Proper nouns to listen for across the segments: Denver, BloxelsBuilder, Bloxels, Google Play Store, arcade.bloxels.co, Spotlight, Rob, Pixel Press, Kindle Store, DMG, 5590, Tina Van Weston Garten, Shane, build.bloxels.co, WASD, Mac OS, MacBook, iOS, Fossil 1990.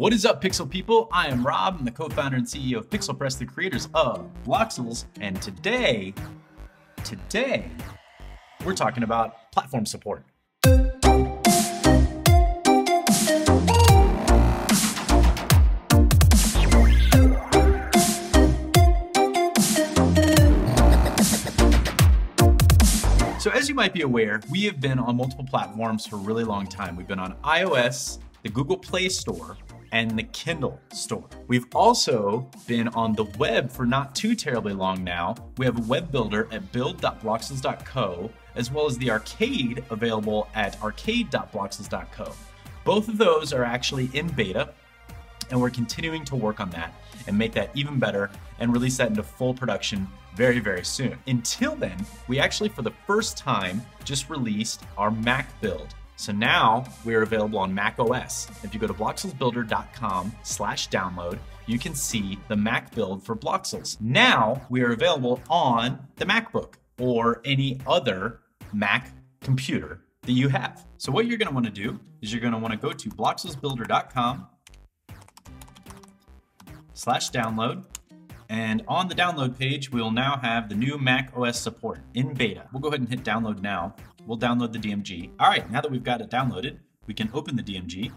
What is up, Pixel people? I am Rob. I'm the co-founder and CEO of Pixel Press, the creators of Bloxels. And today, we're talking about platform support. So as you might be aware, we have been on multiple platforms for a really long time. We've been on iOS, the Google Play Store, and the Kindle Store. We've also been on the web for not too terribly long now. We have a web builder at build.bloxels.co, as well as the arcade available at arcade.bloxels.co. Both of those are actually in beta, and we're continuing to work on that and make that even better and release that into full production very, very soon. Until then, we actually, for the first time, just released our Mac build. So now we're available on Mac OS. If you go to BloxelsBuilder.com/download, you can see the Mac build for Bloxels. Now we are available on the MacBook or any other Mac computer that you have. So what you're gonna wanna do is you're gonna wanna go to BloxelsBuilder.com/download. And on the download page, we'll now have the new Mac OS support in beta. We'll go ahead and hit download now. We'll download the DMG. All right, now that we've got it downloaded, we can open the DMG.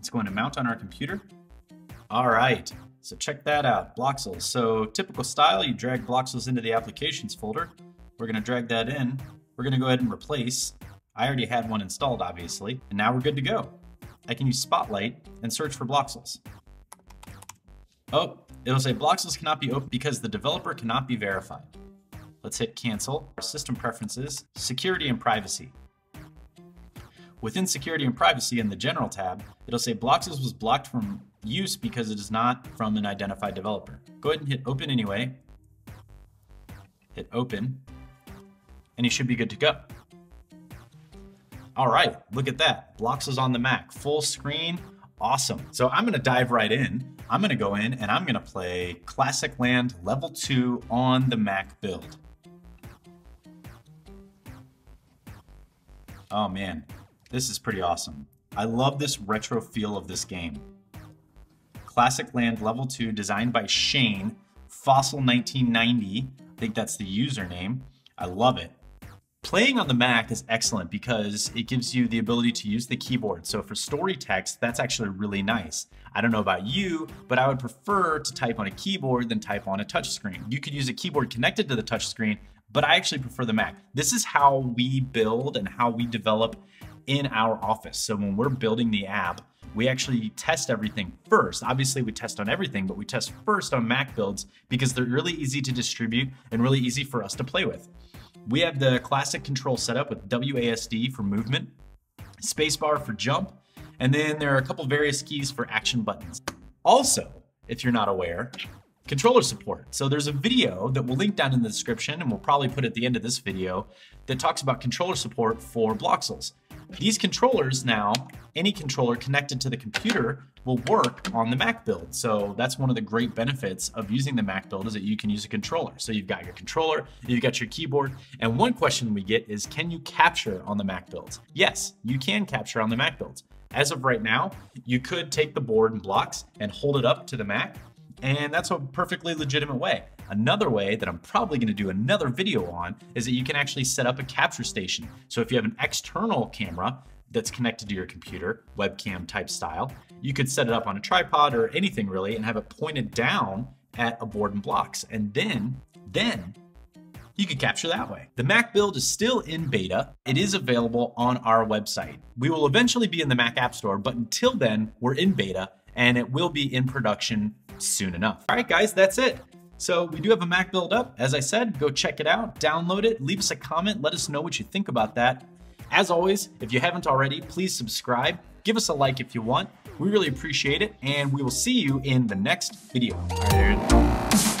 It's going to mount on our computer. All right, so check that out, Bloxels. So typical style, you drag Bloxels into the applications folder. We're gonna drag that in. We're gonna go ahead and replace. I already had one installed, obviously, and now we're good to go. I can use Spotlight and search for Bloxels. Oh, it'll say Bloxels cannot be opened because the developer cannot be verified. Let's hit cancel. Our system preferences, security and privacy. Within security and privacy in the general tab, it'll say Bloxels was blocked from use because it is not from an identified developer. Go ahead and hit open anyway. Hit open, and you should be good to go. All right, look at that. Bloxels on the Mac, full screen, awesome. So I'm gonna dive right in. I'm gonna go in and I'm gonna play Classic Land Level 2 on the Mac build. Oh man, this is pretty awesome. I love this retro feel of this game. Classic Land Level 2, designed by Shane, Fossil 1990, I think that's the username. I love it. Playing on the Mac is excellent because it gives you the ability to use the keyboard. So for story text, that's actually really nice. I don't know about you, but I would prefer to type on a keyboard than type on a touchscreen. You could use a keyboard connected to the touchscreen, but I actually prefer the Mac. This is how we build and how we develop in our office. So when we're building the app, we actually test everything first. Obviously we test on everything, but we test first on Mac builds because they're really easy to distribute and really easy for us to play with. We have the classic control setup with WASD for movement, spacebar for jump, and then there are a couple various keys for action buttons. Also, if you're not aware, controller support. So there's a video that we'll link down in the description and we'll probably put at the end of this video that talks about controller support for Bloxels. These controllers now, any controller connected to the computer will work on the Mac build. So that's one of the great benefits of using the Mac build is that you can use a controller. So you've got your controller, you've got your keyboard. And one question we get is, can you capture on the Mac builds? Yes, you can capture on the Mac builds. As of right now, you could take the board and blocks and hold it up to the Mac. And that's a perfectly legitimate way. Another way that I'm probably gonna do another video on is that you can actually set up a capture station. So if you have an external camera that's connected to your computer, webcam type style, you could set it up on a tripod or anything really and have it pointed down at a board and blocks. And then you could capture that way. The Mac build is still in beta. It is available on our website. We will eventually be in the Mac App Store, but until then, we're in beta and it will be in production soon enough. All right, guys, that's it. So we do have a Mac build up. As I said, go check it out, download it, leave us a comment, let us know what you think about that. As always, if you haven't already, please subscribe, give us a like if you want. We really appreciate it, and we will see you in the next video. All right,